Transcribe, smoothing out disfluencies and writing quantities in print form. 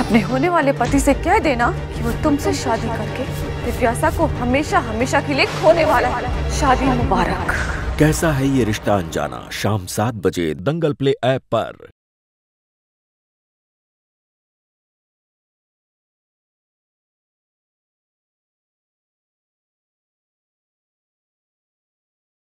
अपने होने वाले पति से कह देना कि वो तुमसे शादी करके दिव्यासा को हमेशा हमेशा के लिए खोने वाला है। शादी मुबारक। कैसा है ये रिश्ता अनजाना, शाम 7 बजे दंगल प्ले ऐप पर।